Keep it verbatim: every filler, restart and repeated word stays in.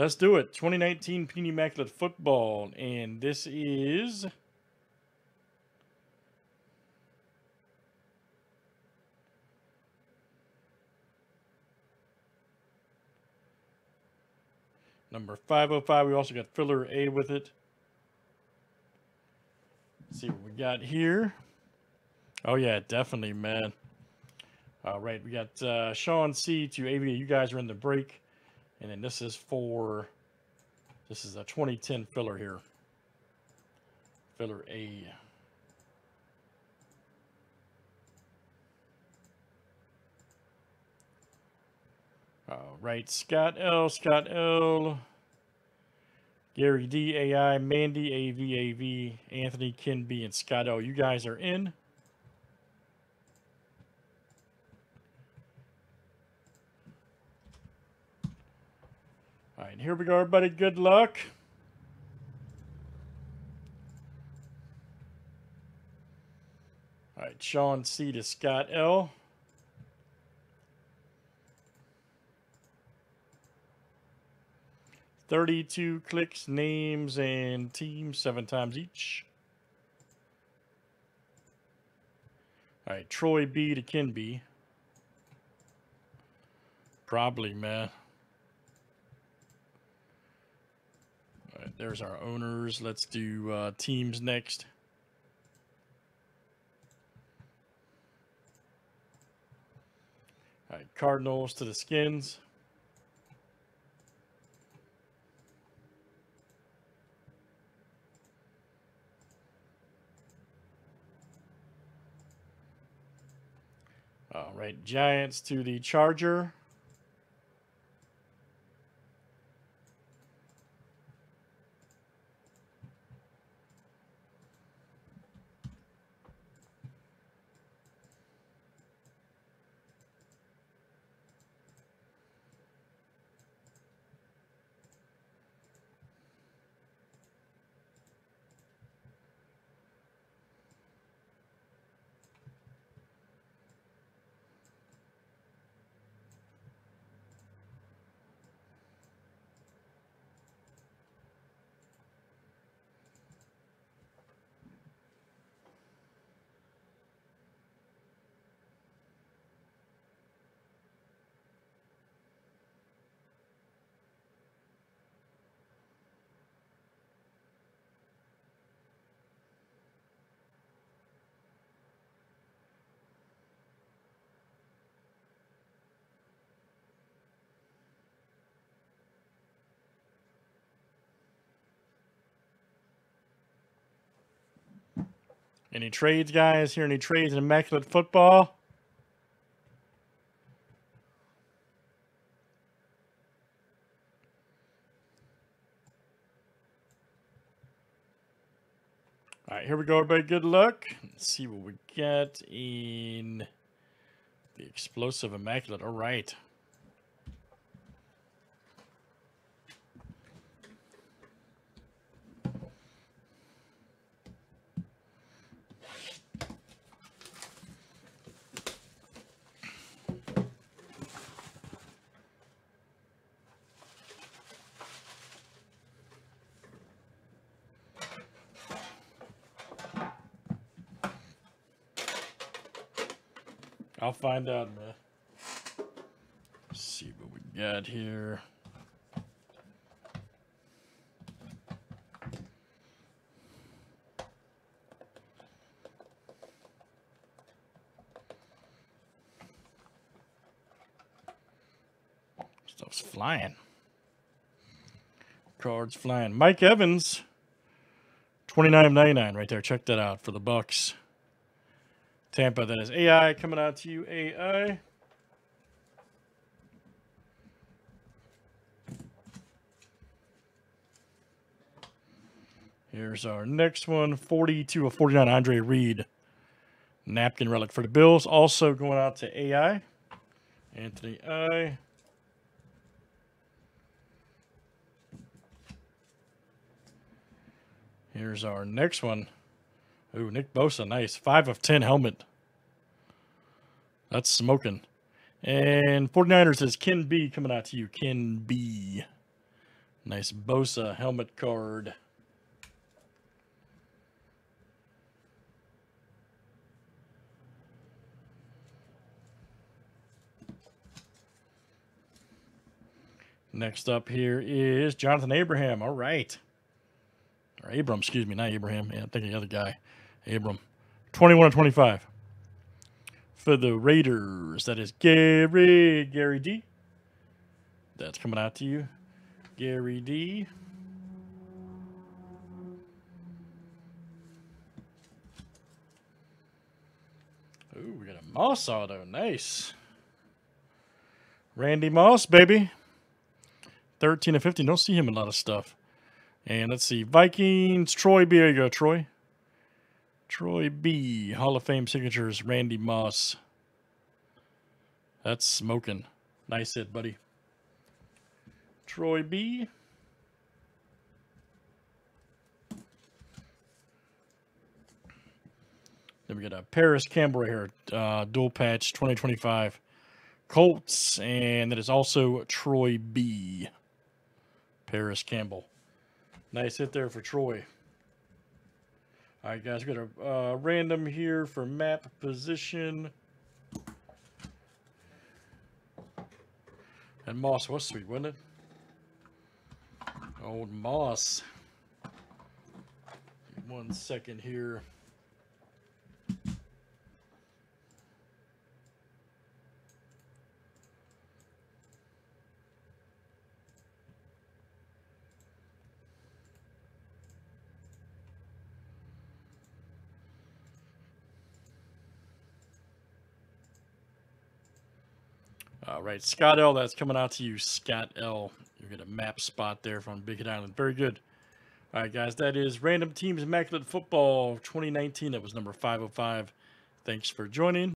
Let's do it. twenty nineteen Panini Immaculate Football. And this is number five oh five. We also got filler A with it. Let's see what we got here. Oh, yeah, definitely, man. All right, we got uh, Sean C to A V. You guys are in the break. And then this is for, this is a twenty ten filler here. Filler A. All right, Scott L, Scott L, Gary D, A I, Mandy, A V, A V, Anthony, Ken B, and Scott L. You guys are in. All right, here we go, everybody. Good luck. All right, Sean C to Scott L. thirty-two clicks, names, and teams, seven times each. All right, Troy B to Ken B. Probably, man. All right, there's our owners. Let's do uh, teams next. All right, Cardinals to the Skins. All right, Giants to the Charger. Any trades, guys? Here, any trades in Immaculate Football? All right, here we go, everybody. Good luck. Let's see what we get in the Explosive Immaculate. All right. I'll find out, man. Let's see what we got here. Stuff's flying. Cards flying. Mike Evans, twenty-nine ninety-nine right there. Check that out for the Bucks. Tampa, that is A I coming out to you, A I. Here's our next one, forty-two of forty-nine, Andre Reed. Napkin relic for the Bills, also going out to A I. Anthony I. Here's our next one. Ooh, Nick Bosa, nice. five of ten helmet. That's smoking. And forty-niners is Ken B coming out to you. Ken B. Nice Bosa helmet card. Next up here is Jonathan Abraham. All right. Or Abram, excuse me, not Abraham. Yeah, I'm thinking the other guy. Abram. twenty-one of twenty-five. For the Raiders, that is Gary, Gary D. That's coming out to you. Gary D. Ooh, we got a Moss auto. Nice. Randy Moss, baby. thirteen of fifty. Don't see him in a lot of stuff. And let's see. Vikings, Troy B. There you go, Troy. Troy B. Hall of Fame signatures, Randy Moss. That's smoking. Nice hit, buddy. Troy B. Then we got a Paris Campbell right here. Uh, dual patch, twenty twenty-five. Colts, and that is also Troy B. Paris Campbell. Nice hit there for Troy. All right, guys, we got a uh, random here for map position. And Moss was sweet, wasn't it? Old Moss. One second here. All right, Scott L, that's coming out to you, Scott L. You're going to map spot there from Big Hit Island. Very good. All right, guys, that is Random Teams Immaculate Football twenty nineteen. That was number five oh five. Thanks for joining.